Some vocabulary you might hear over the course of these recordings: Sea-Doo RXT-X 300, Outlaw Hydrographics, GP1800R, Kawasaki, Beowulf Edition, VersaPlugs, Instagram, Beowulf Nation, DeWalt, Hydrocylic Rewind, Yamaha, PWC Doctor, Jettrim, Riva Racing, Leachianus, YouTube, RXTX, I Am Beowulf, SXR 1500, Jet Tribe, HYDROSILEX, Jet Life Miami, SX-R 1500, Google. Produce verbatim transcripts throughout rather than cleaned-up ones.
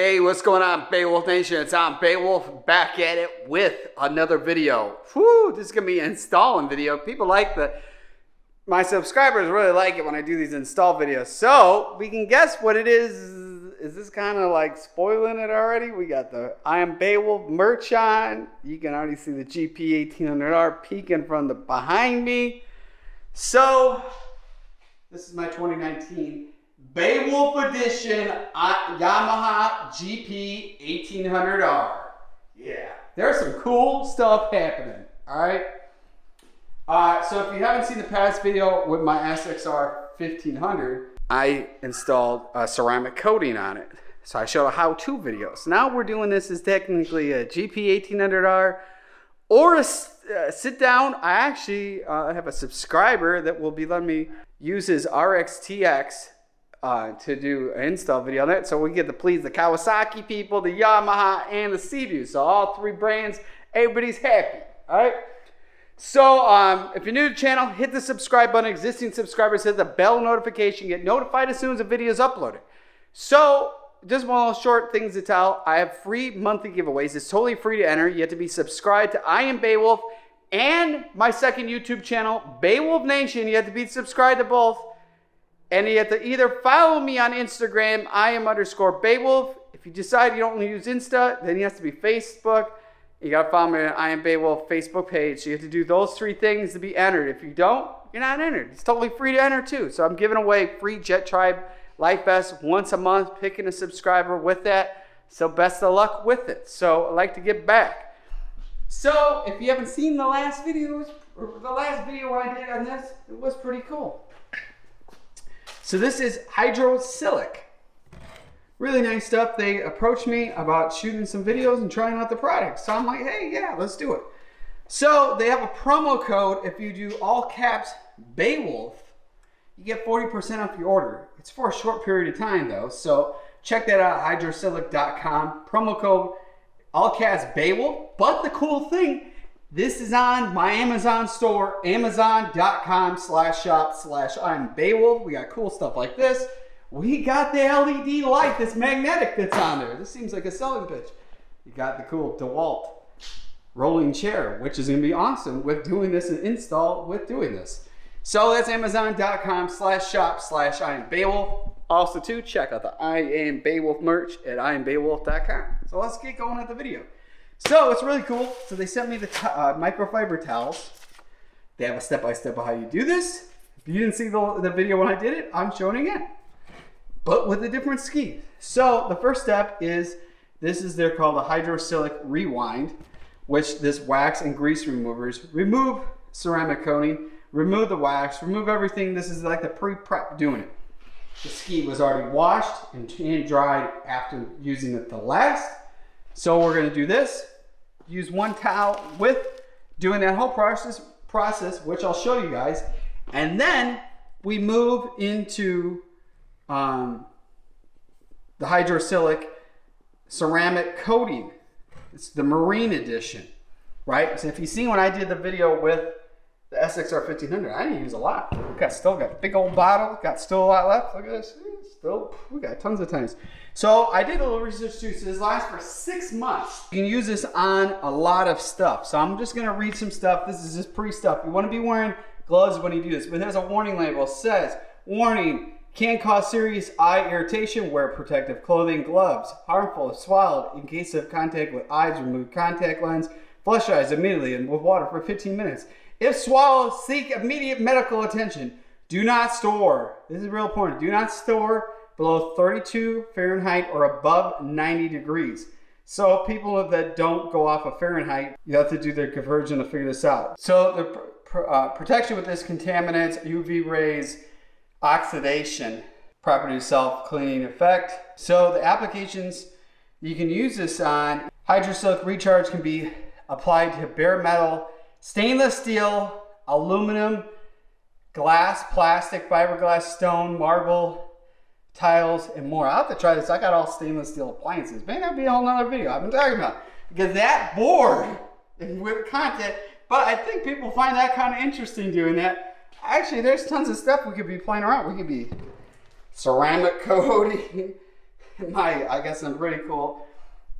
Hey, what's going on, Beowulf Nation? It's on Beowulf, back at it with another video. Whew, this is gonna be an installing video. People like the, my subscribers really like it when I do these install videos. So we can guess what it is. Is this kind of like spoiling it already? We got the I Am Beowulf merch on. You can already see the G P eighteen hundred R peeking from the behind me. So this is my twenty nineteen Beowulf edition Yamaha G P eighteen hundred R. Yeah, there's some cool stuff happening. All right. Uh, so if you haven't seen the past video with my S X R fifteen hundred, I installed a ceramic coating on it. So I showed a how-to video. So now we're doing this as technically a G P eighteen hundred R or a uh, sit down. I actually uh, have a subscriber that will be letting me use his R X T X Uh, to do an install video on that, so we get to please the Kawasaki people, the Yamaha, and the Sea-Doo. So all three brands, everybody's happy. All right. So um, if you're new to the channel, hit the subscribe button. Existing subscribers, hit the bell notification. Get notified as soon as the video is uploaded. So just one little short things to tell. I have free monthly giveaways. It's totally free to enter. You have to be subscribed to I Am Beowulf and my second YouTube channel, Beowulf Nation. You have to be subscribed to both. And you have to either follow me on Instagram, I am underscore Beowulf. If you decide you don't want to use Insta, then you have to be Facebook. You got to follow me on I Am Beowulf Facebook page. So you have to do those three things to be entered. If you don't, you're not entered. It's totally free to enter too. So I'm giving away free Jet Tribe Life Vest once a month, picking a subscriber with that. So best of luck with it. So I'd like to get back. So if you haven't seen the last videos, or the last video I did on this, it was pretty cool. So this is Hydrocylic. Really nice stuff. They approached me about shooting some videos and trying out the product. So I'm like, hey, yeah, let's do it. So they have a promo code. If you do all caps Beowulf, you get forty percent off your order. It's for a short period of time though. So check that out, hydrocylic dot com. Promo code, all caps Beowulf. But the cool thing, this is on my Amazon store, amazon.com slash shop slash I'm Beowulf. We got cool stuff like this. We got the L E D light that's magnetic that's on there. This seems like a selling pitch. You got the cool DeWalt rolling chair, which is going to be awesome with doing this and install with doing this. So that's amazon.com slash shop slash I'm Beowulf. Also too, check out the I Am Beowulf merch at I am beowulf dot com. So let's get going at the video. So it's really cool. So they sent me the uh, microfiber towels. They have a step-by-step of how you do this. If you didn't see the, the video when I did it, I'm showing it again, but with a different scheme. So the first step is, this is they're called the Hydrocylic Rewind, which this wax and grease removers remove ceramic coating, remove the wax, remove everything. This is like the pre-prep doing it. The ski was already washed and dried after using it the last. So we're gonna do this, use one towel with doing that whole process, process, which I'll show you guys. And then we move into um, the hydrocylic ceramic coating. It's the marine edition, right? So if you've seen when I did the video with the S X R fifteen hundred, I didn't use a lot. We got still got a big old bottle, got still a lot left, look at this. Still, we got tons of times. So I did a little research too, so this lasts for six months. You can use this on a lot of stuff. So I'm just gonna read some stuff. This is just pre-stuff. You wanna be wearing gloves when you do this, but there's a warning label. It says, warning, can cause serious eye irritation, wear protective clothing, gloves, harmful if swallowed, in case of contact with eyes, remove contact lens, flush eyes immediately and with water for fifteen minutes. If swallowed, seek immediate medical attention. Do not store, this is real important, do not store below thirty-two Fahrenheit or above ninety degrees. So people that don't go off of Fahrenheit, you have to do their conversion to figure this out. So the pr pr uh, protection with this contaminants, U V rays, oxidation, property self-cleaning effect. So the applications you can use this on, hydrocylic recharge can be applied to bare metal, stainless steel, aluminum, glass, plastic, fiberglass, stone, marble, tiles, and more. I'll have to try this. I got all stainless steel appliances. Man, that'd be a whole nother video I've been talking about. Get that bored with content, but I think people find that kind of interesting doing that. Actually, there's tons of stuff we could be playing around. We could be ceramic coating, my, I guess I'm pretty cool.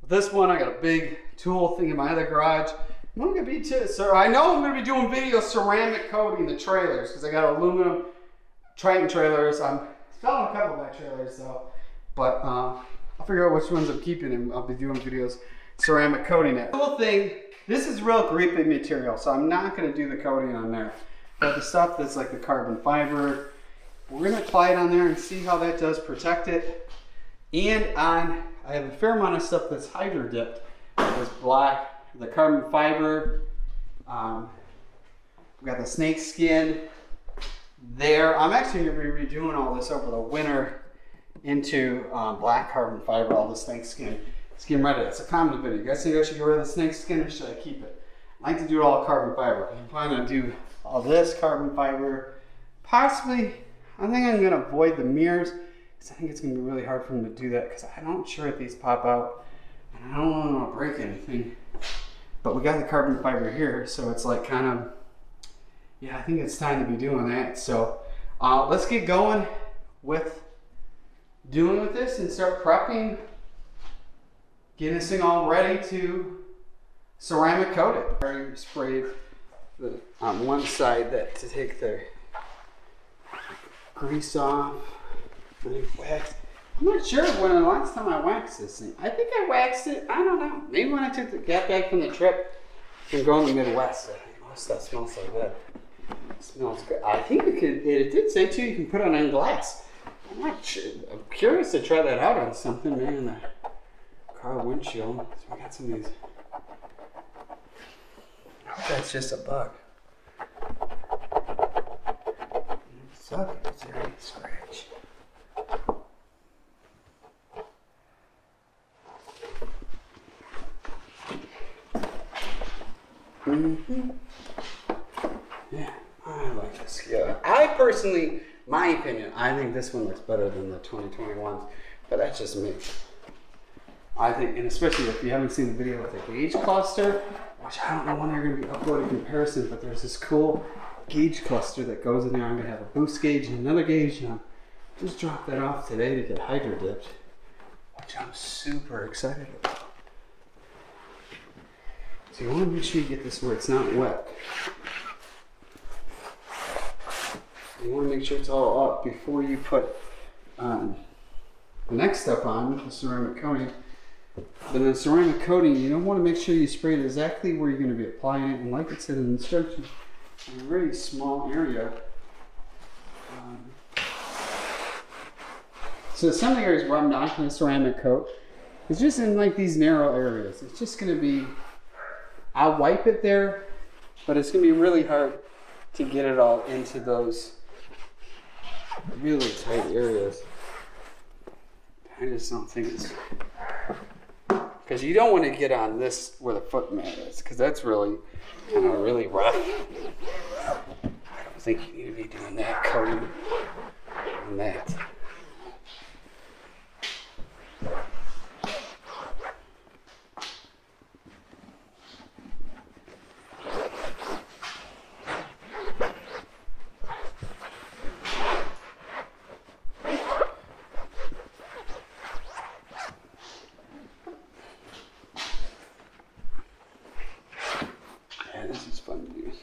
This one, I got a big tool thing in my other garage. I'm gonna be too, so I know I'm gonna be doing video ceramic coating the trailers because I got aluminum Triton trailers. I'm selling a couple of my trailers though, but uh, I'll figure out which ones I'm keeping and I'll be doing videos ceramic coating it. The cool thing, this is real grippy material, so I'm not gonna do the coating on there. But the stuff that's like the carbon fiber, we're gonna apply it on there and see how that does protect it. And on, I have a fair amount of stuff that's hydro dipped. This black, the carbon fiber. Um, we got the snake skin there. I'm actually gonna be redoing all this over the winter into um, black carbon fiber, all the snake skin. Skin right it's a comment video. You guys think I should get rid of the snake skin or should I keep it? I like to do it all carbon fiber. I'm planning to do all this carbon fiber. Possibly, I think I'm gonna avoid the mirrors because I think it's gonna be really hard for them to do that because I'm not sure if these pop out and I don't really wanna break anything. But we got the carbon fiber here, so it's like kind of, yeah, I think it's time to be doing that. So uh, let's get going with doing with this and start prepping, getting this thing all ready to ceramic coat it. I already sprayed the, on one side that to take the grease off. Waxed. I'm not sure when the last time I waxed this thing. I think I waxed it, I don't know. Maybe when I took the cat back from the trip from going to the Midwest. I think most stuff smells like that. It smells good. I think it, could, it did say too, you can put it on any glass. I'm not sure. I'm curious to try that out on something, man, in the car windshield. So we got some of these. I hope that's just a bug. Suck it, it's already scratch. Mm-hmm. Yeah, I like this. Yeah, I personally, my opinion, I think this one looks better than the twenty twenty-ones, but that's just me. I think, and especially if you haven't seen the video with the gauge cluster, which I don't know when they're going to be uploading comparison, but there's this cool gauge cluster that goes in there. I'm going to have a boost gauge and another gauge, and I just dropped that off today to get hydro dipped, which I'm super excited about. So you want to make sure you get this where it's not wet. You want to make sure it's all up before you put um, the next step on with the ceramic coating. But in the ceramic coating, you don't want to make sure you spray it exactly where you're going to be applying it. And like it said in the instructions, a really small area. Um, so some areas where I'm not going to ceramic coat, it's just in like these narrow areas. It's just going to be, I'll wipe it there, but it's gonna be really hard to get it all into those really tight areas. I just don't think it's, because you don't want to get on this where the foot mat is, because that's really, you know, really rough. I don't think you need to be doing that coating on that.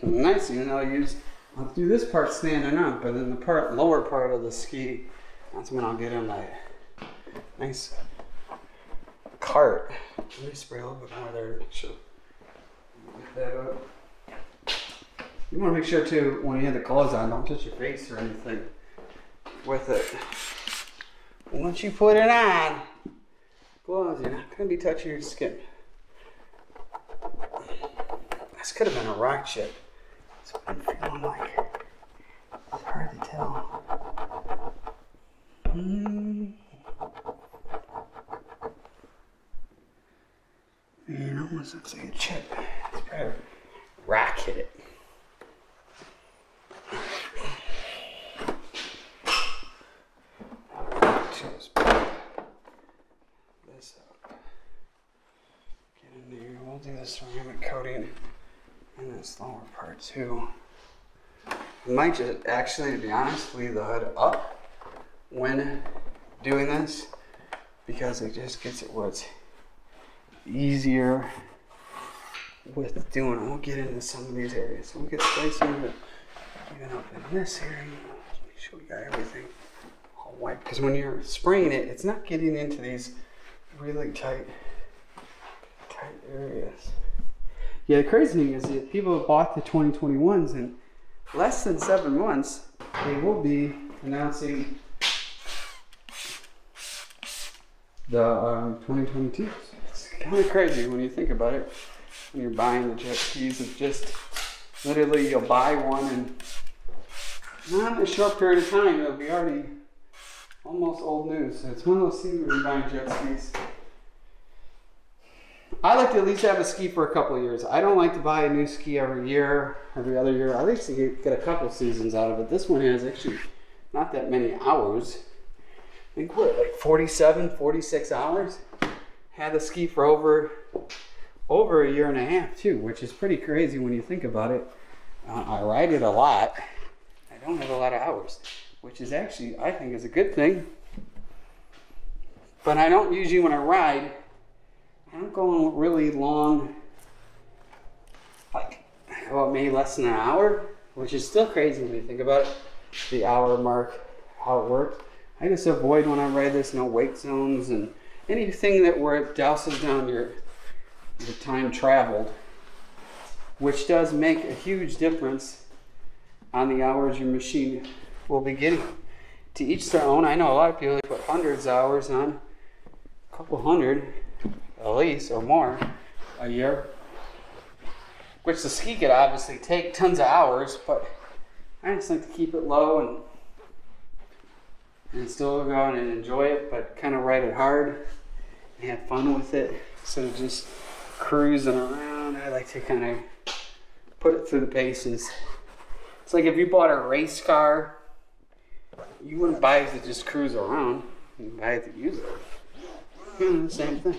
Nice, even though I'll use, I'll do this part standing up, but then the part, lower part of the ski, that's when I'll get in my nice cart. Let me spray a little bit more there to make sure. Get that up. You want to make sure too, when you have the gloves on, don't touch your face or anything with it. Once you put it on, gloves, you're not going to be touching your skin. This could have been a rock chip. That's what I'm feeling like. It's hard to tell. Mm. It almost looks like a chip. It's probably rock hit it. This up. Get in there. We'll do the ceramic coating in this lower part too. I might just actually, to be honest, leave the hood up when doing this. because it just gets it what's easier with doing. We'll get into some of these areas. We'll get spacing, but even up in this area, make sure we got everything all white. Because when you're spraying it, it's not getting into these really tight, tight areas. Yeah, the crazy thing is that people have bought the twenty twenty-ones, and less than seven months, they will be announcing the um, twenty twenty-twos. It's kind of crazy when you think about it. When you're buying the jet skis, it's just literally you'll buy one, and not in a short period of time, it'll be already almost old news. So it's one of those things when you're buying jet skis. I like to at least have a ski for a couple of years. I don't like to buy a new ski every year, every other year. I like to get a couple seasons out of it. This one has actually not that many hours. I think what, like forty-seven, forty-six hours? Had the ski for over over a year and a half too, which is pretty crazy when you think about it. Uh, I ride it a lot. I don't have a lot of hours, which is actually, I think, is a good thing. But I don't usually, when I ride, I'm going really long, like, well, maybe less than an hour, which is still crazy when you think about it, the hour mark, how it works. I just avoid when I ride this, no wake zones and anything that where it douses down your, your time traveled, which does make a huge difference on the hours your machine will be getting. To each their own. I know a lot of people, they put hundreds of hours on, a couple hundred, at least, or more a year, which the ski could obviously take tons of hours, but I just like to keep it low and and still go out and enjoy it, but kind of ride it hard and have fun with it instead of just cruising around. I like to kind of put it through the paces. It's like if you bought a race car, you wouldn't buy it to just cruise around, you buy it to use it. Mm, same thing.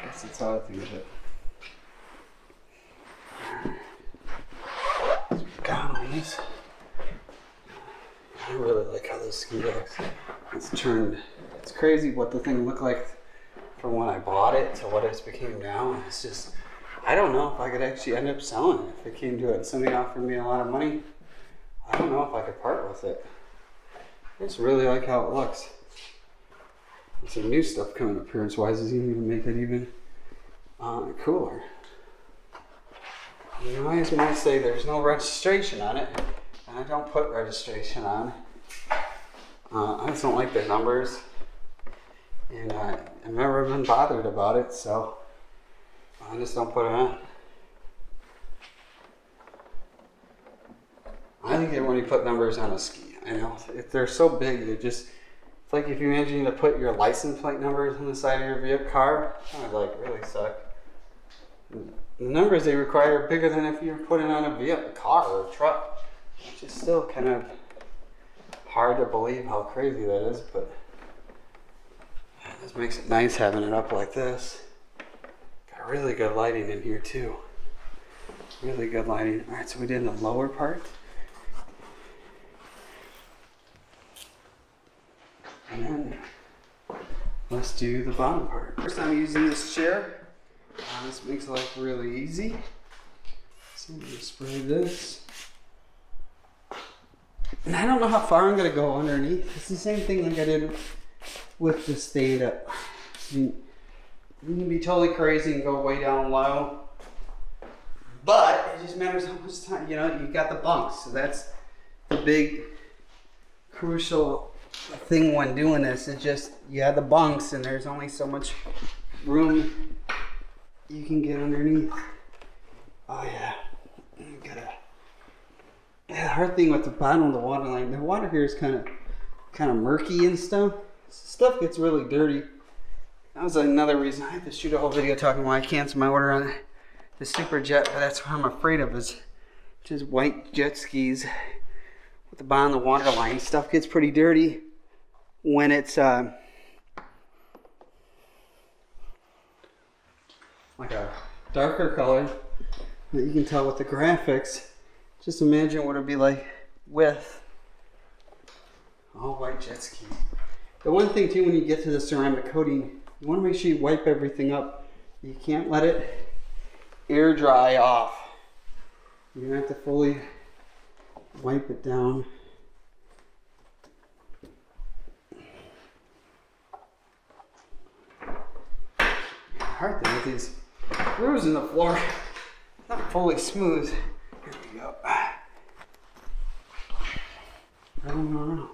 I guess that's how I think of it. Guys, I really like how this ski looks. It's turned. It's crazy what the thing looked like from when I bought it to what it's became now. It's just, I don't know if I could actually end up selling it if it came to it. And somebody offered me a lot of money. I don't know if I could part with it. I just really like how it looks. Some new stuff coming appearance-wise is even going to make it even uh, cooler. You might as well say there's no registration on it, and I don't put registration on. Uh, I just don't like the numbers, and I, I've never been bothered about it, so I just don't put it on. I think that when you put numbers on a ski, I know if they're so big, they just. It's like if you imagine to put your license plate numbers on the side of your vehicle car, that would like really suck. The numbers they require are bigger than if you're putting on a vehicle car or a truck, which is still kind of hard to believe how crazy that is, but this makes it nice having it up like this. Got really good lighting in here too. Really good lighting. All right, so we did the lower part. And then let's do the bottom part. First, I'm using this chair. Uh, this makes life really easy. So I'm gonna spray this. And I don't know how far I'm gonna go underneath. It's the same thing like I did with this Theta. I mean, you can be totally crazy and go way down low, but it just matters how much time. You know, you got the bunks, so that's the big crucial thing when doing this. It's just you have the bunks and there's only so much room you can get underneath. Oh yeah, you gotta, yeah, the hard thing with the bottom of the water line, the water here is kind of kind of murky and stuff. Stuff gets really dirty. That was another reason I have to shoot a whole video talking why I canceled my order on the Super Jet, but that's what I'm afraid of is just white jet skis with the bottom of the water line. Stuff gets pretty dirty when it's uh, like a darker color that you can tell with the graphics. Just imagine what it'd be like with all white jet skis. The one thing too, when you get to the ceramic coating, you want to make sure you wipe everything up. You can't let it air dry off. You're gonna have to fully wipe it down. The hard thing with these grooves in the floor, it's not fully smooth. Here we go. I don't know.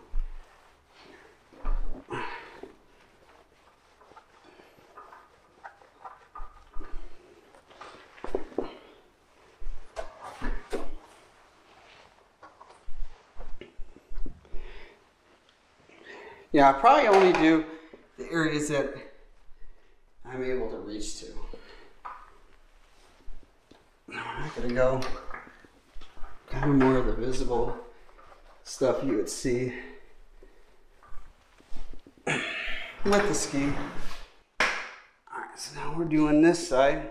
Yeah, I probably only do the areas that I'm able to reach to. No, I'm not gonna go kind of more of the visible stuff you would see with the ski. All right, so now we're doing this side.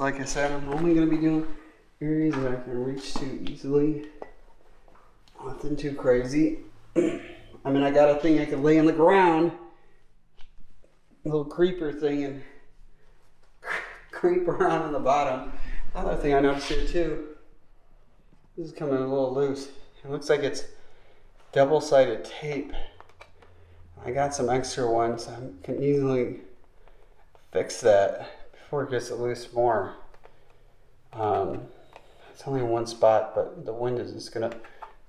Like I said, I'm only going to be doing areas that I can reach to easily. Nothing too crazy. I mean, I got a thing I can lay on the ground, a little creeper thing, and creep around on the bottom. Another thing I noticed here too, this is coming a little loose. It looks like it's double-sided tape. I got some extra ones. I can easily fix that before it gets loose more. Um, it's only one spot, but the wind is just gonna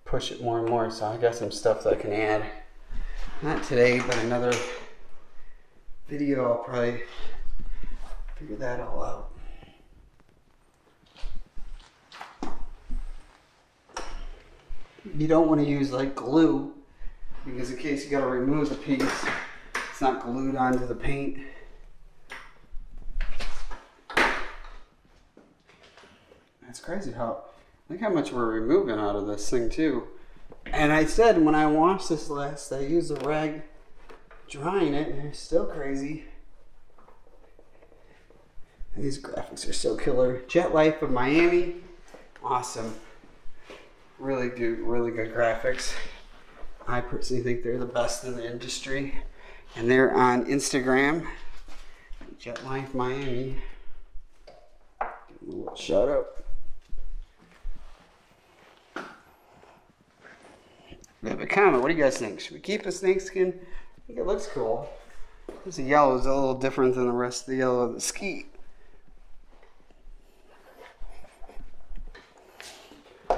push it more and more, so I got some stuff that I can add. Not today, but another video, I'll probably figure that all out. You don't wanna use like glue, because in case you gotta remove the piece, it's not glued onto the paint. It's crazy how, look how much we're removing out of this thing too. And I said when I washed this last, I used a rag drying it, and it's still crazy. And these graphics are so killer. Jet Life of Miami, awesome. Really do, really good graphics. I personally think they're the best in the industry. And they're on Instagram, Jet Life Miami. Give them a little shout out. Leave a comment. What do you guys think? Should we keep a snakeskin? I think it looks cool. This yellow is a little different than the rest of the yellow of the ski. Yeah,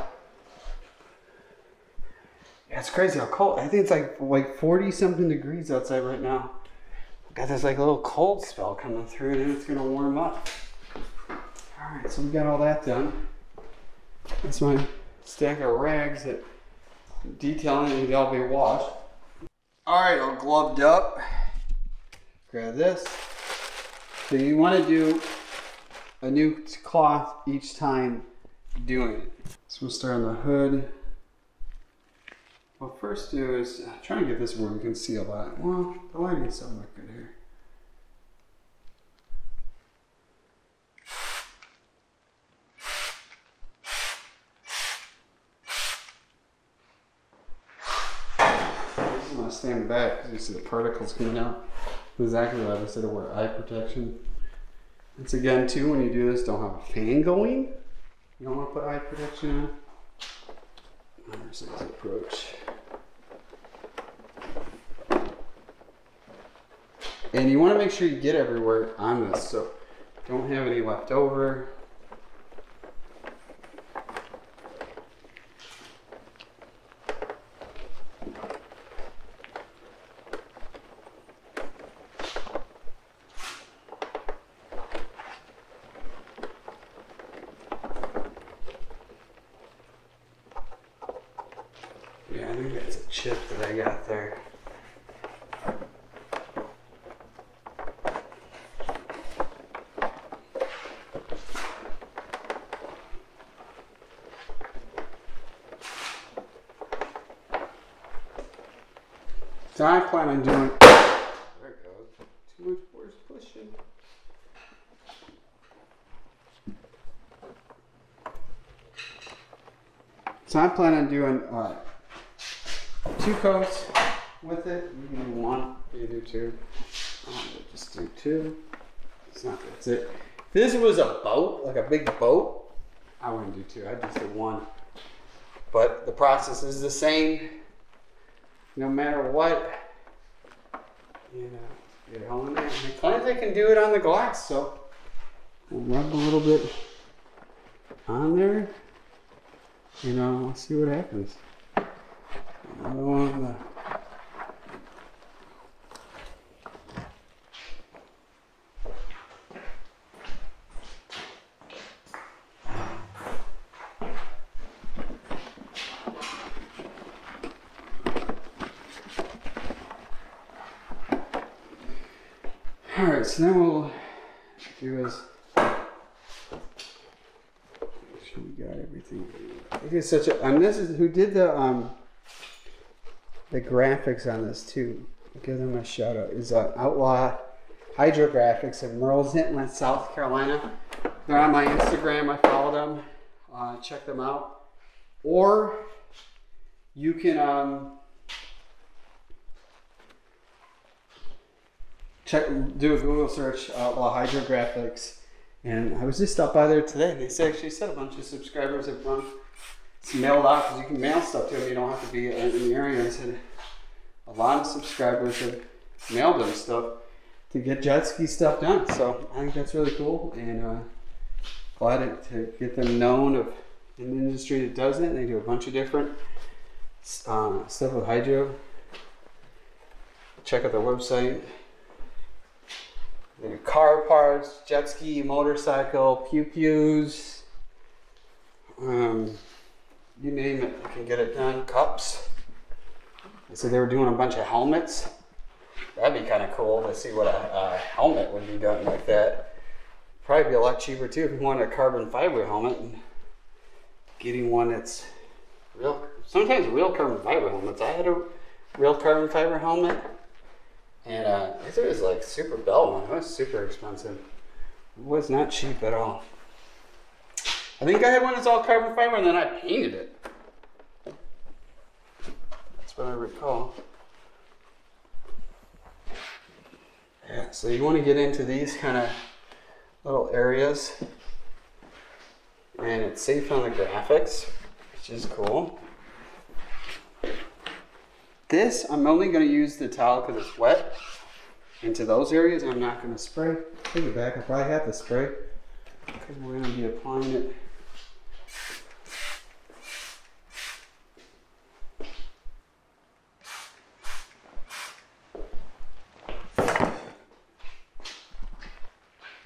it's crazy how cold. I think it's like like forty something degrees outside right now. Got this like little cold spell coming through, and then it's gonna warm up. All right, so we got all that done. That's my stack of rags that. Detailing, they'll be washed. All right, all gloved up. Grab this. So you want to do a new cloth each time doing it. So we'll start on the hood. Well, first do is I'm trying to get this where we can see a lot. Well, the lighting is somewhat good here. Stand back because you see the particles coming out. Exactly what I said, to wear eye protection. Once again, too, when you do this, don't have a fan going. You don't want to put eye protection on. There's this approach. And you want to make sure you get everywhere on this, so don't have any left over. So I plan on doing, there it goes, too much force pushing. So I plan on doing uh, two coats with it. You can do one, you can do two. I'm gonna just do two. It's not, that's it. If this was a boat, like a big boat, I wouldn't do two, I'd just do one. But the process is the same. No matter what, you know, get on there. And plenty they can do it on the glass, so we'll rub a little bit on there. You know, we'll see what happens. Another one on the. Alright, so then we'll do is make sure we got everything. I think it's such a, and this is who did the um the graphics on this too. Give them a shout out. Is uh, Outlaw Hydrographics in Merle's Inlet, South Carolina. They're on my Instagram. I follow them. Uh, check them out. Or you can um Check, do a Google search, Outlaw Hydrographics, and I was just stopped by there today. They said, actually said a bunch of subscribers have run, it's mailed out because you can mail stuff to them. You don't have to be in the area. I said a lot of subscribers have mailed them stuff to get jet ski stuff done. So I think that's really cool, and uh, glad to get them known of in the industry that does it. And they do a bunch of different um, stuff with hydro. Check out their website. They do car parts, jet ski, motorcycle, pew-pews, um, you name it, they can get it done, cups. They said they were doing a bunch of helmets. That'd be kind of cool to see what a, a helmet would be done like that. Probably be a lot cheaper too if you wanted a carbon fiber helmet, and getting one that's real, sometimes real carbon fiber helmets. I had a real carbon fiber helmet. And uh, this was like super bell one. It was super expensive. It was not cheap at all. I think I had one that's all carbon fiber, and then I painted it. That's what I recall. Yeah, so you want to get into these kind of little areas. And it's safe on the graphics, which is cool. This, I'm only going to use the towel because it's wet. Into those areas, I'm not going to spray. Take it back, I probably have to spray because we're going to be applying it.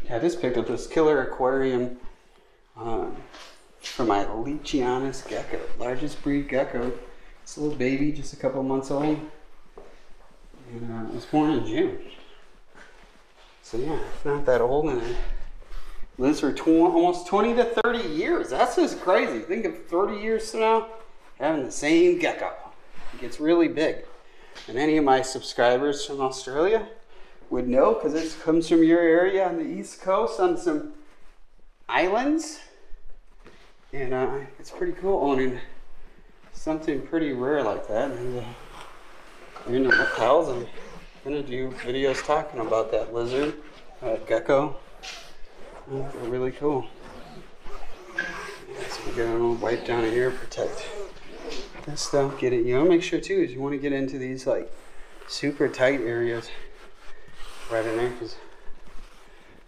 Yeah, I just picked up this killer aquarium um, for my Leachianus gecko, largest breed gecko. It's a little baby, just a couple months old, and uh, it was born in June. So yeah, it's not that old, and it lives for tw almost twenty to thirty years. That's just crazy. Think of thirty years from now, having the same gecko. It gets really big. And any of my subscribers from Australia would know, because this comes from your area on the East Coast, on some islands. And uh, it's pretty cool owning something pretty rare like that. And, uh, I'm in the reptiles. I'm gonna do videos talking about that lizard, uh, gecko. Oh, they're really cool. Yeah, so we got a little wipe down here, protect this stuff. Get it. You know, make sure too is you want to get into these like super tight areas right in there, because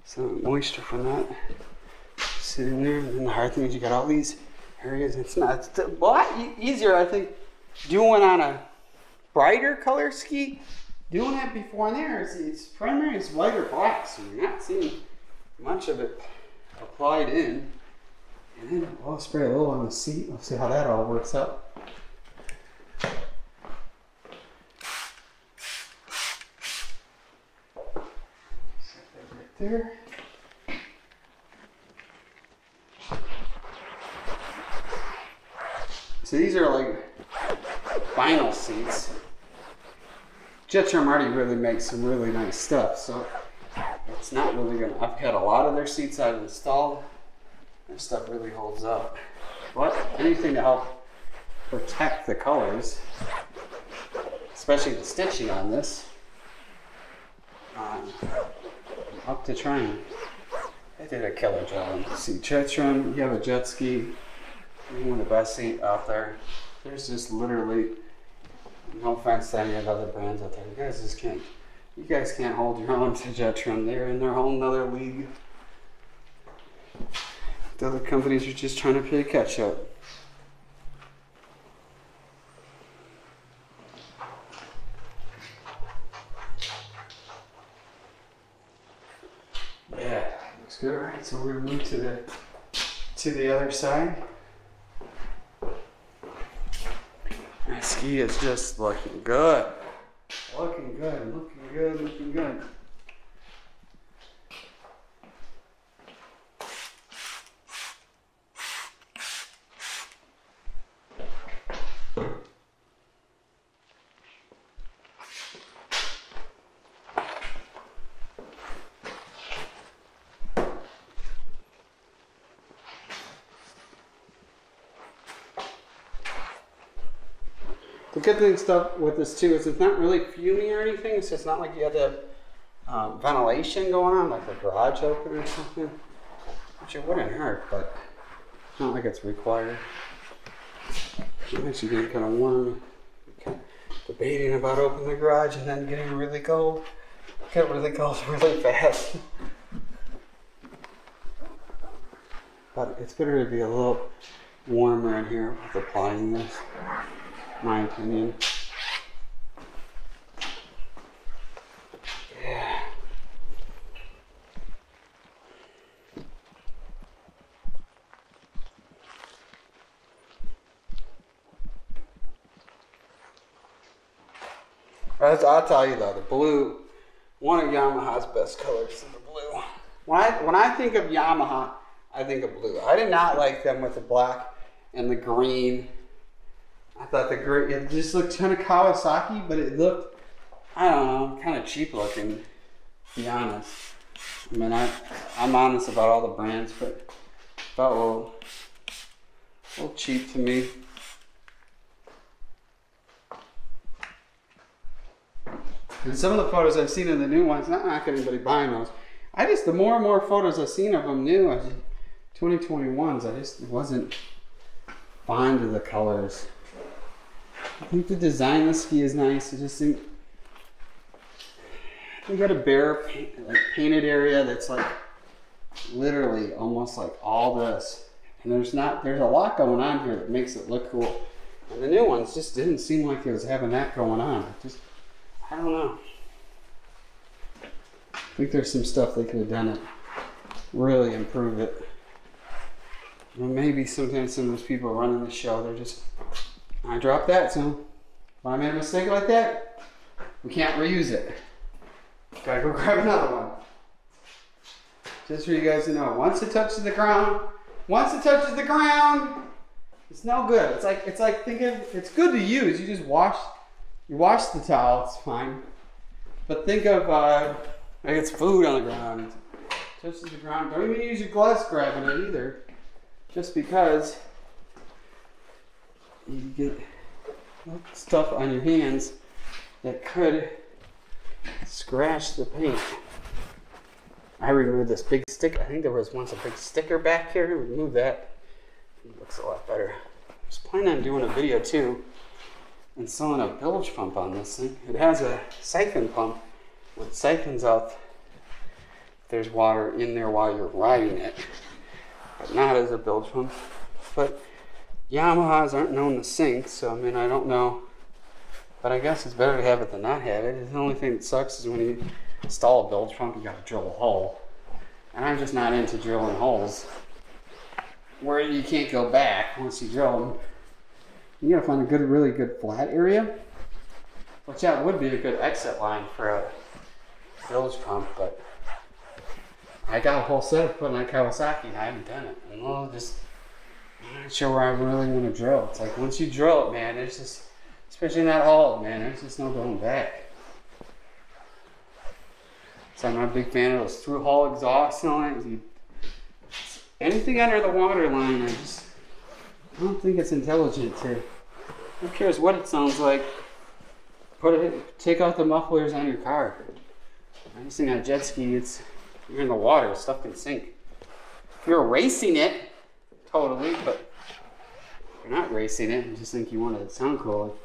some moisture from that sitting there. And then the hard thing is you got all these areas. It's not, it's a lot easier, I think, doing on a brighter color ski. Doing it before in there, is it's primary is white or black, so you're not seeing much of it applied in. And then I'll spray a little on the seat. We'll see how that all works out. Set that right there. So these are like vinyl seats. Jettrim already really makes some really nice stuff, so it's not really gonna, I've got a lot of their seats I've installed. Their stuff really holds up. But anything to help protect the colors, especially the stitching on this, um, I'm up to trying. They did a killer job on the seat. Jettrim, you have a jet ski, you want the best seat out there. There's just literally, no offense to any of the other brands out there, you guys just can't, you guys can't hold your own to Jettrim. They're in their whole nother league. The other companies are just trying to play catch up. Yeah, looks good, right? So we're gonna move to the to the other side. My ski is just looking good. Looking good, looking good, looking good. The good thing stuff with this too is it's not really fuming or anything, so it's not like you have to have um, ventilation going on, like a garage open or something, which it wouldn't hurt, but it's not like it's required. I'm actually getting kind of warm, kind of debating about opening the garage and then getting really cold. It got really cold really fast. But it's better to be a little warmer in here with applying this. My opinion. Yeah. As I'll tell you though, the blue, one of Yamaha's best colors is the blue. When I when I think of Yamaha, I think of blue. I did not like them with the black and the green. I thought the great, it just looked kind of Kawasaki, but it looked, I don't know, kind of cheap looking, to be honest. I mean, I, I'm honest about all the brands, but felt a little, a little cheap to me. And some of the photos I've seen in the new ones, not knocking anybody buying those. I just, the more and more photos I've seen of them new, I just, twenty twenty-ones, I just wasn't fond of the colors. I think the design of the ski is nice. I just think we got a bare paint, like painted area that's like literally almost like all this, and there's not there's a lot going on here that makes it look cool. And the new ones just didn't seem like it was having that going on. I just I don't know. I think there's some stuff they could have done to really improve it. Well, maybe sometimes some of those people running the show, they're just. I dropped that, so when I made a mistake like that, we can't reuse it. Gotta go grab another one. Just for you guys to know, once it touches the ground, once it touches the ground, it's no good. It's like it's like think of it's good to use. You just wash, you wash the towel. It's fine. But think of uh, like it's food on the ground. It touches the ground. Don't even use your gloves grabbing it either, just because. You get stuff on your hands that could scratch the paint. I removed this big sticker. I think there was once a big sticker back here. Remove that. It looks a lot better. I was planning on doing a video too and installing a bilge pump on this thing. It has a siphon pump with siphons out. There's water in there while you're riding it, but not as a bilge pump. But Yamahas aren't known to sink, so I mean, I don't know. But I guess it's better to have it than not have it. The only thing that sucks is when you install a bilge pump, you gotta drill a hole. And I'm just not into drilling holes where you can't go back once you drill them. You gotta find a good, really good flat area, which that would be a good exit line for a bilge pump, but I got a whole set of putting on Kawasaki and I haven't done it. And we'll just I'm not sure where I really want to drill. It's like once you drill it, man, there's just, especially in that hole, man, there's just no going back. So I'm not a big fan of those through-hull exhaust lines. You, anything under the water line, I just I don't think it's intelligent to. Who cares what it sounds like? Put it, take out the mufflers on your car. I just think on a jet ski, it's you're in the water, stuff can sink. If you're racing it, totally, but if you're not racing it, I just think you want it to sound cool.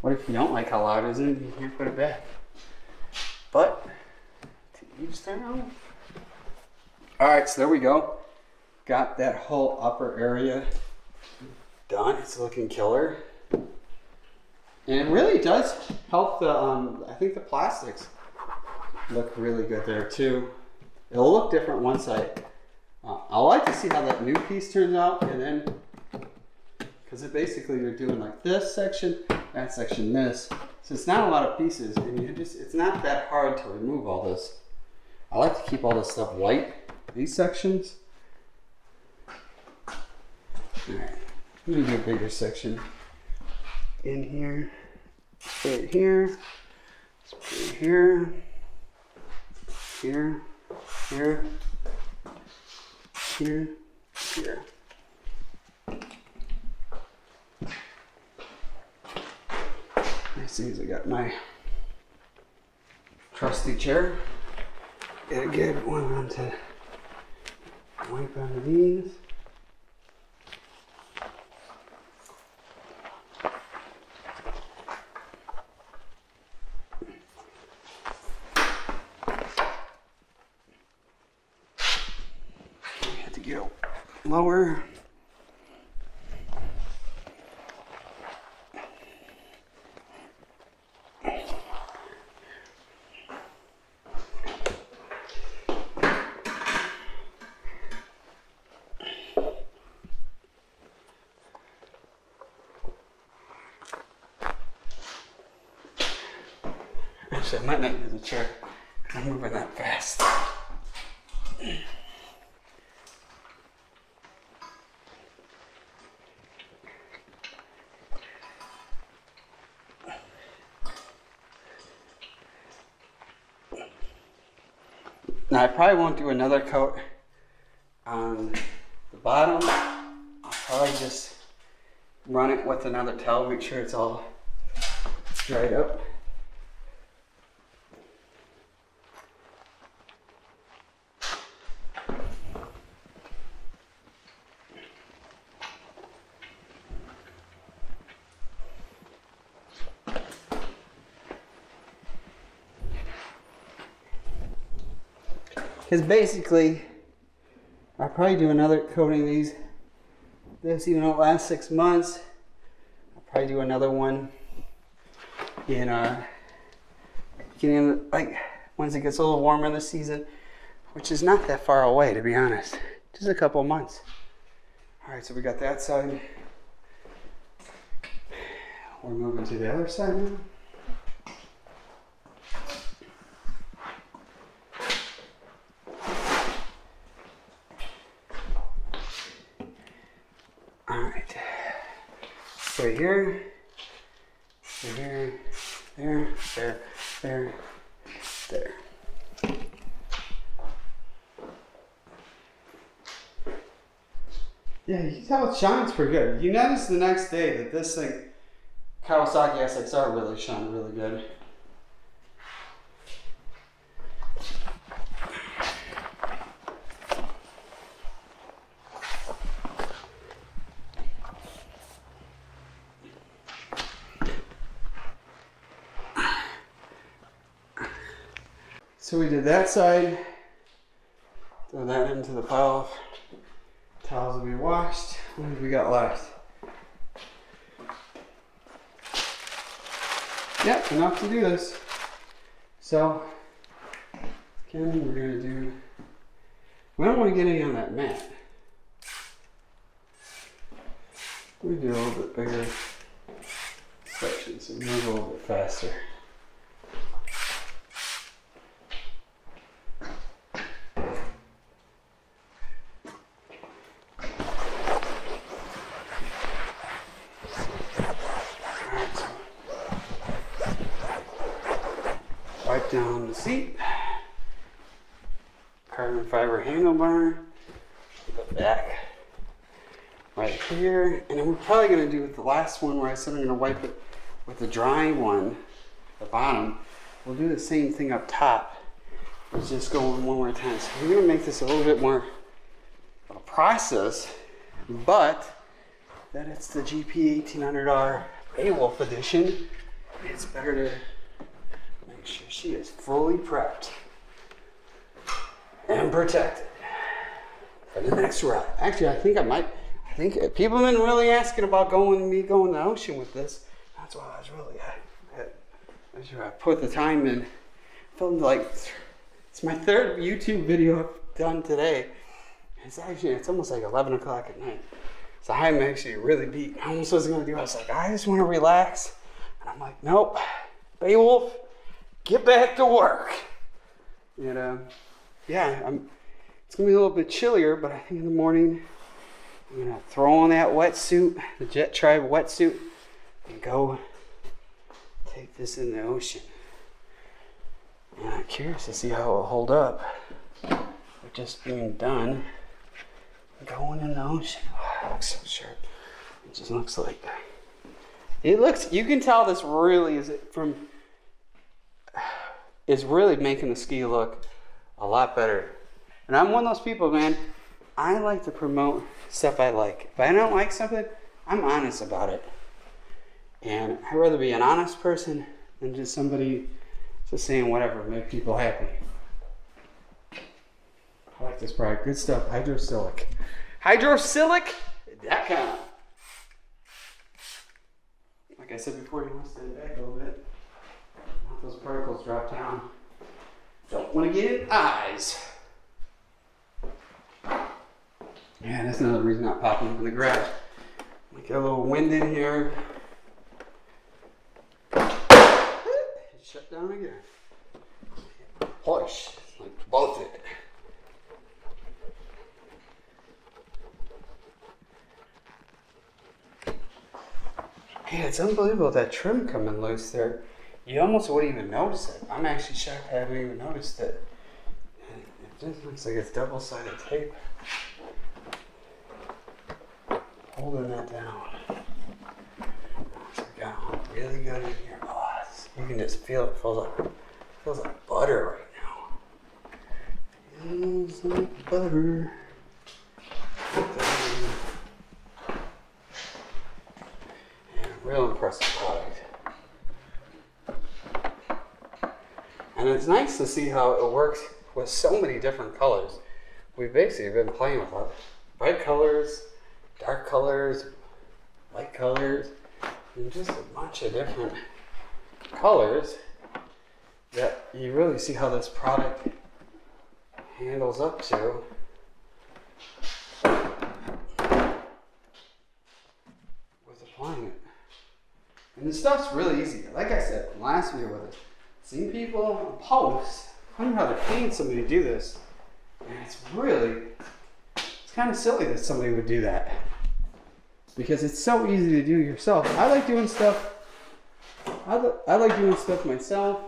What if you don't like how loud it is and you can't put it back? But you just turn it on. All right, so there we go. Got that whole upper area done. It's looking killer. And it really does help the, um, I think the plastics look really good there too. It'll look different once I, uh, I like to see how that new piece turns out, and then, because it basically you're doing like this section, that section, this. So it's not a lot of pieces, and you just, it's not that hard to remove all this. I like to keep all this stuff light, these sections. All right, I'm gonna do a bigger section in here, right here, right here, here, here, here, here. Nice things, I got my trusty chair. Get a good one onto wipe onto these. We had to go lower. I might not use the chair. I'm moving that fast. Now I probably won't do another coat on the bottom. I'll probably just run it with another towel, make sure it's all dried up. Because basically, I'll probably do another coating of these. This, even though it lasts six months, I'll probably do another one in uh, getting the, like once it gets a little warmer this season, which is not that far away, to be honest. Just a couple months. All right, so we got that side. We're moving to the other side now. Right here, right here, there, there, there, there. Yeah, you can tell it shines pretty good. You notice the next day that this thing, Kawasaki S X R, really shone really good. So we did that side, throw that into the pile. Towels will be washed. What have we got left? Yep, enough to do this. So, again, we're gonna do, we don't wanna get any on that mat. We do a little bit bigger sections, so move a little bit faster. Down the seat. carbon fiber handlebar, go back right here, and then we're probably going to do the last one where I said I'm going to wipe it with the dry one, the bottom. We'll do the same thing up top. Let's just go on one more time. So we're going to make this a little bit more of a process, but that it's the G P eighteen hundred R Beowulf edition. It's better to make sure she is fully prepped and protected for the next ride. Actually, I think I might, I think people have been really asking about going, me going to the ocean with this. That's why I was really, I, I, that's where I put the time in. Filmed like, it's my third YouTube video I've done today. It's actually, it's almost like eleven o'clock at night. So I'm actually really beat. I almost wasn't gonna do it. I was like, I just wanna relax. And I'm like, nope, Beowulf, get back to work. And um, yeah, I'm, it's gonna be a little bit chillier, but I think in the morning, I'm gonna throw on that wetsuit, the Jet Tribe wetsuit, and go take this in the ocean. And I'm curious to see how it'll hold up. We're just being done. Going in the ocean. Oh, it looks so sharp. It just looks like it looks. You can tell this really is it from is really making the ski look a lot better. And I'm one of those people, man. I like to promote stuff I like. If I don't like something, I'm honest about it. And I'd rather be an honest person than just somebody just saying whatever to make people happy. I like this product. Good stuff. Hydrocilic. Hydrocylic dot com. Like I said before, you want to stand back a little bit. Let those particles drop down. Don't want to get in eyes. Yeah, that's another reason not popping up in the garage. We get a little wind in here. Shut down again. Push. Like both it. Yeah, it's unbelievable that trim coming loose there. You almost wouldn't even notice it. I'm actually shocked I haven't even noticed it. It just looks like it's double-sided tape. Holding that down. So we got really good in here. Oh, you can just feel it. It feels like, it feels like butter right now. It feels like butter. Real impressive product. And it's nice to see how it works with so many different colors. We've basically been playing with bright colors, dark colors, light colors, and just a bunch of different colors that you really see how this product handles up to. And the stuff's really easy. Like I said from last video with it, seeing people on posts, I wonder how they're paying somebody to do this. And it's really, it's kind of silly that somebody would do that. Because it's so easy to do yourself. I like doing stuff, I, li I like doing stuff myself.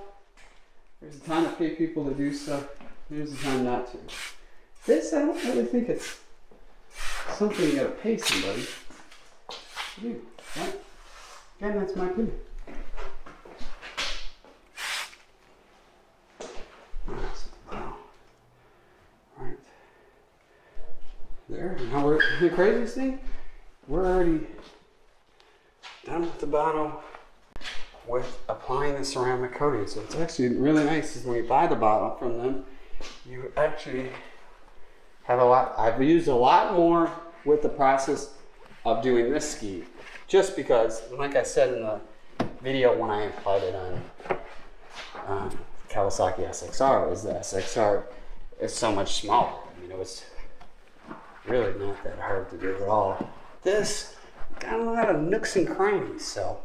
There's a time to pay people to do stuff, there's a time not to. This, I don't really think it's something you gotta pay somebody to do, right? And that's my opinion. Wow. Right. There. Now we're the craziest thing, we're already done with the bottle with applying the ceramic coating. So it's actually really nice is when you buy the bottle from them, you actually have a lot. I've used a lot more with the process of doing this ski. Just because, like I said in the video when I applied it on um, Kawasaki S X R, is the S X R is so much smaller. I mean, it was really not that hard to do at all. This got a lot of nooks and crannies, so.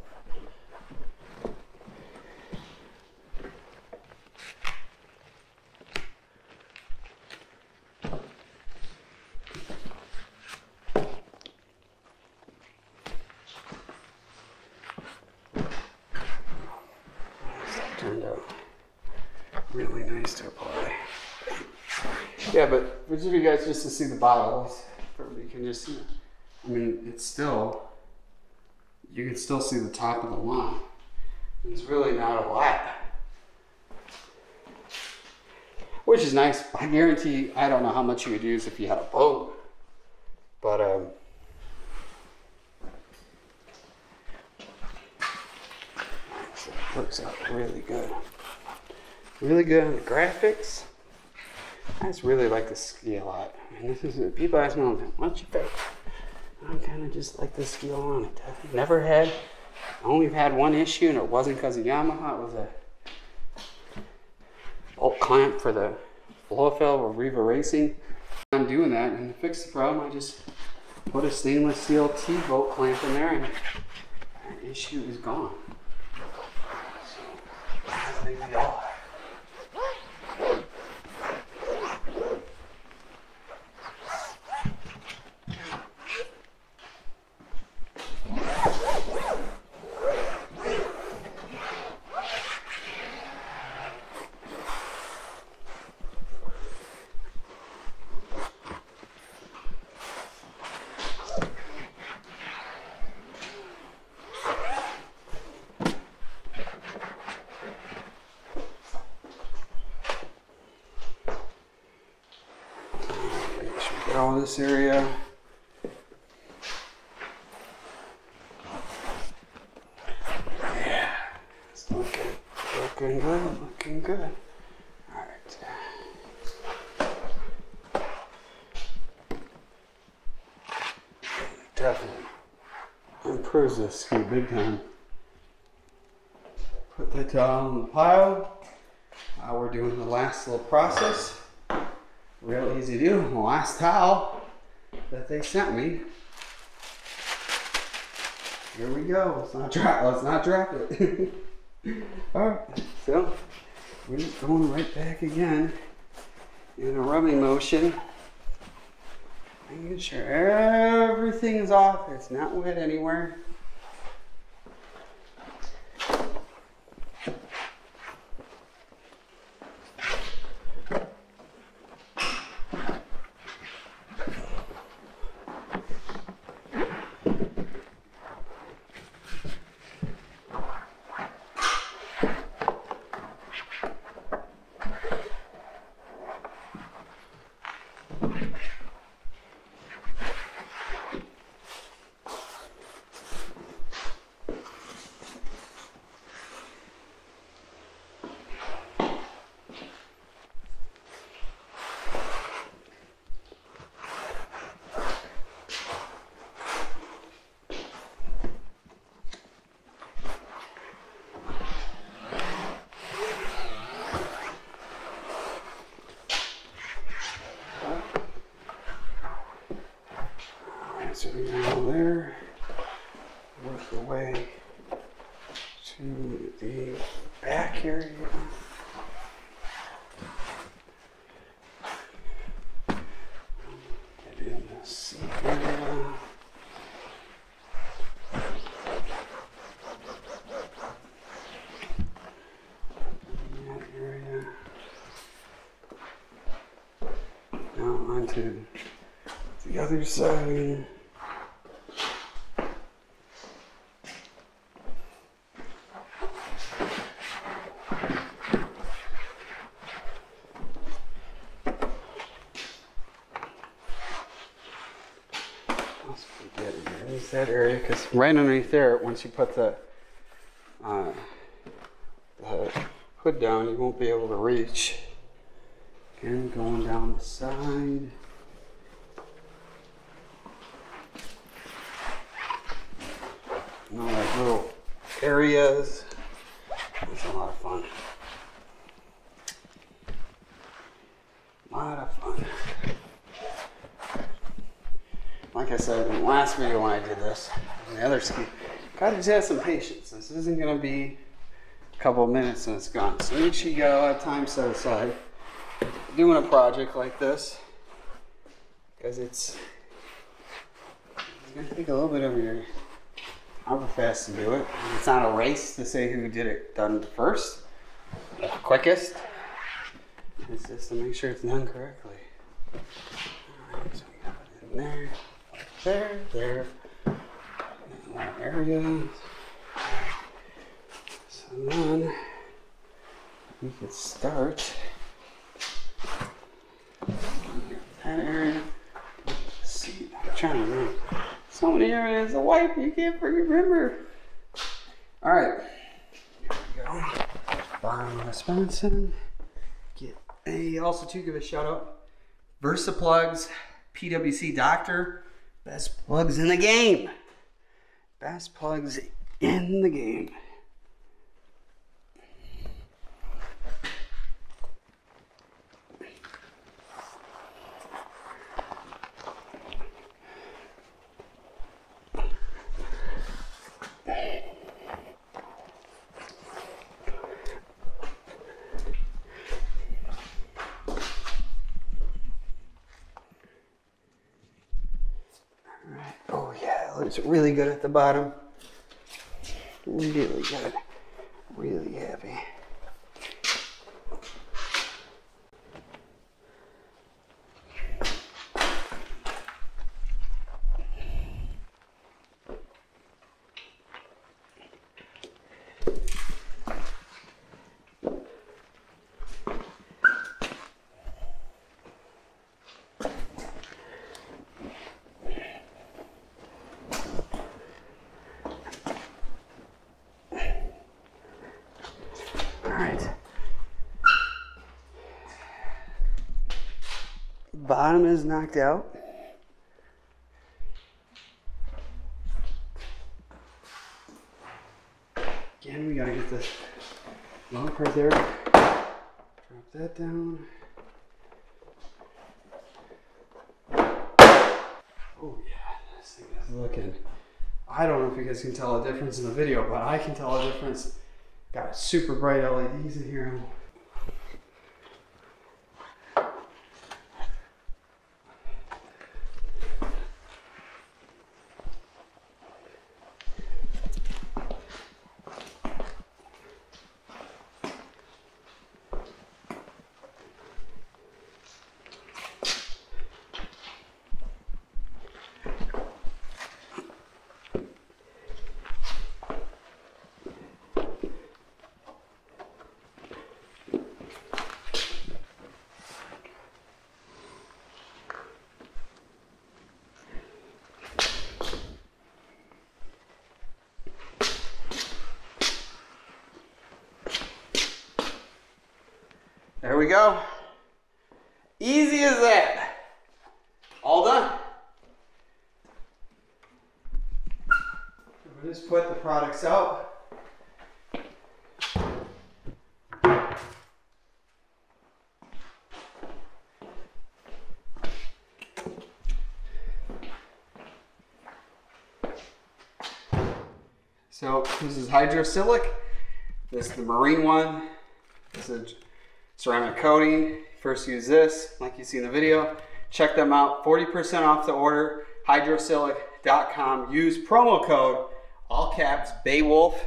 Really nice to apply. Yeah, but for you guys just to see the bottles, you can just see it. I mean, it's still, you can still see the top of the line. It's really not a lot. Which is nice. I guarantee, I don't know how much you would use if you had a boat. But, um, actually it works out really good. Really good on the graphics. I just really like this ski a lot. I mean, this is, people ask me, what's your favorite? I kind of just like this ski on it. I've never had, only had one issue, and it wasn't because of Yamaha. It was a bolt clamp for the blow fill of Riva Racing. I'm doing that, and to fix the problem, I just put a stainless steel T-bolt clamp in there, and that issue is gone. So, I think they all are. All this area. Yeah, it's looking, looking good, looking good. All right. Definitely improves this ski big time. Put that down on the pile. Now we're doing the last little process. Real easy to do. The last towel that they sent me. Here we go. Let's not drop. Let's not drop it. All right. So we're just going right back again in a rubbing motion, making sure everything is off. It's not wet anywhere. There, work the way to the back area. Get in the seat area. In that area. Now onto the other side. That area, because right underneath there, once you put the, uh, the hood down, you won't be able to reach. Again, going down the side. And all those little areas. It's a lot of fun. A lot of fun. Like I said in the last video when I did this, on the other ski, gotta just have some patience. This isn't gonna be a couple of minutes and it's gone. So make sure you got a lot of time set aside doing a project like this, because it's, it's gonna take a little bit of your however fast to do it. It's not a race to say who did it done first, the quickest. It's just to make sure it's done correctly. All right, so we got it in there, there, there, in that area. So then we could start in that area. See, I'm trying to remember. So many areas of wipe you can't freaking remember. All right, here we go. Brian Wisconsin. Get a also to give a shout out. VersaPlugs, P W C Doctor, best plugs in the game. Best plugs in the game. It's really good at the bottom. Really good. Really heavy. Bottom is knocked out. Again, we gotta get this lump right there. Drop that down. Oh yeah, this thing is looking. I don't know if you guys can tell a difference in the video, but I can tell a difference. Got super bright L E Ds in here. There we go. Easy as that. All done. We'll just put the products out. So this is hydrocylic. This is the marine one. This is ceramic coating. First use this, like you see in the video. Check them out, forty percent off the order, hydrocylic dot com. Use promo code, all caps, Beowulf.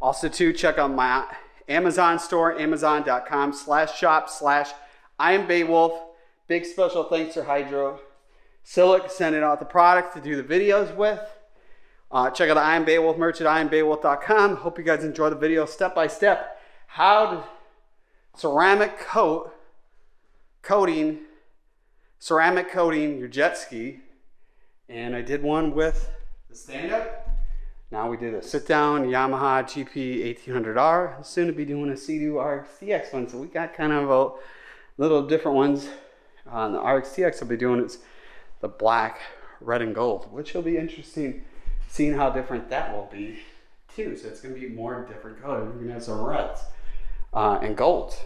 Also too, check out my Amazon store, amazon.com slash shop slash I am Beowulf. Big special thanks to Hydrosilic, sending out the product to do the videos with. Uh, check out the I am Beowulf merch at I am Beowulf dot com. Hope you guys enjoy the video step by step. How to ceramic coat coating ceramic coating your jet ski, and I did one with the stand-up. Now we did a sit-down Yamaha G P eighteen hundred R. I'll soon to be doing a Sea-Doo R X T X one, so we got kind of a little different ones on the R X T X. I'll be doing is the black, red, and gold, which will be interesting seeing how different that will be too. So it's going to be more different colors. We're going to have some reds Uh, and gold.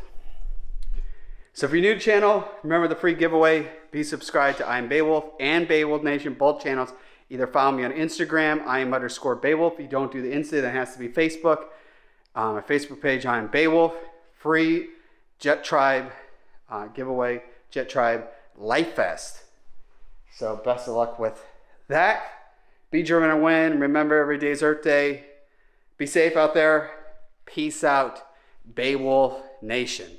So if you're new to the channel, remember the free giveaway. Be subscribed to I am Beowulf and Beowulf Nation, both channels. Either follow me on Instagram, I am underscore Beowulf. If you don't do the Insta, that has to be Facebook. Um, my Facebook page, I am Beowulf. Free Jet Tribe uh, giveaway, Jet Tribe Life Fest. So best of luck with that. Be driven and win. Remember, every day's Earth Day. Be safe out there. Peace out. Beowulf Nation.